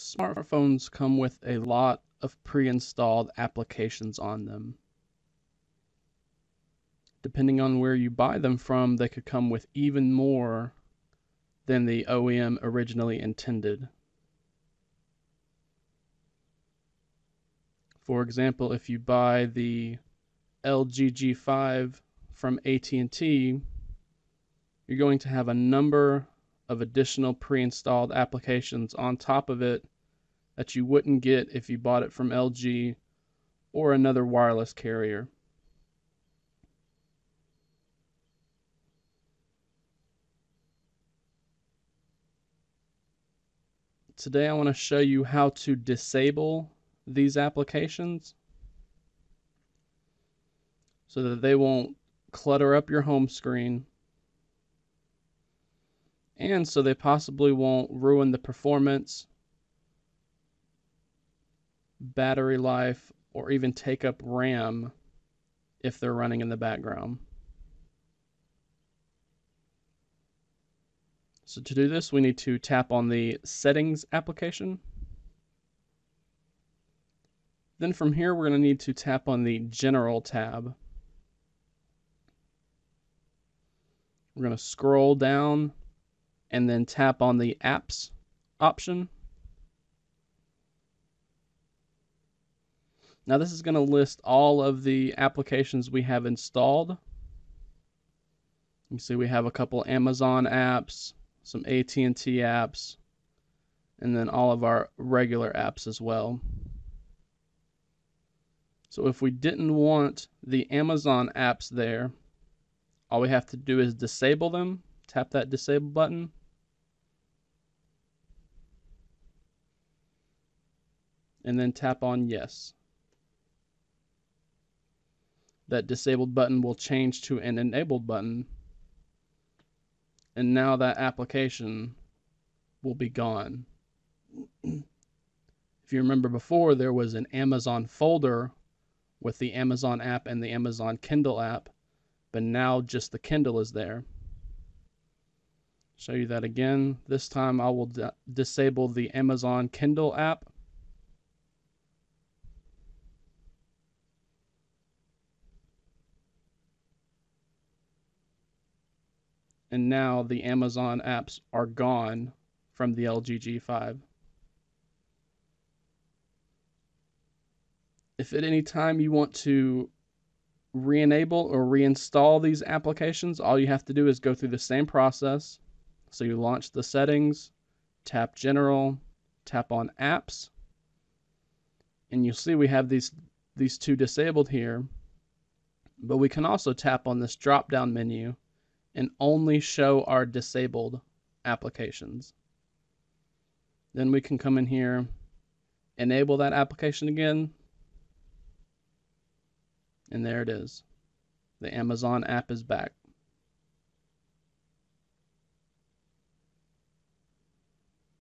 Smartphones come with a lot of pre-installed applications on them. Depending on where you buy them from, they could come with even more than the OEM originally intended. For example, if you buy the LG G5 from AT&T, you're going to have a number of additional pre-installed applications on top of it that you wouldn't get if you bought it from LG or another wireless carrier. Today I want to show you how to disable these applications so that they won't clutter up your home screen, and so they possibly won't ruin the performance, battery life, or even take up RAM if they're running in the background. So to do this, we need to tap on the Settings application. Then from here, we're going to need to tap on the General tab. We're going to scroll down and then tap on the Apps option. Now this is going to list all of the applications we have installed. You see we have a couple Amazon apps, some AT&T apps, and then all of our regular apps as well. So if we didn't want the Amazon apps there, all we have to do is disable them. Tap that disable button. And then tap on yes. That disabled button will change to an enabled button. And now that application will be gone. If you remember before, there was an Amazon folder with the Amazon app and the Amazon Kindle app, but now just the Kindle is there. Show you that again. This time I will disable the Amazon Kindle app. And now the Amazon apps are gone from the LG G5. If at any time you want to re-enable or reinstall these applications, all you have to do is go through the same process. So you launch the settings, tap General, tap on Apps, and you'll see we have these two disabled here, but we can also tap on this drop-down menu and only show our disabled applications. Then we can come in here, enable that application again, and there it is. The Amazon app is back.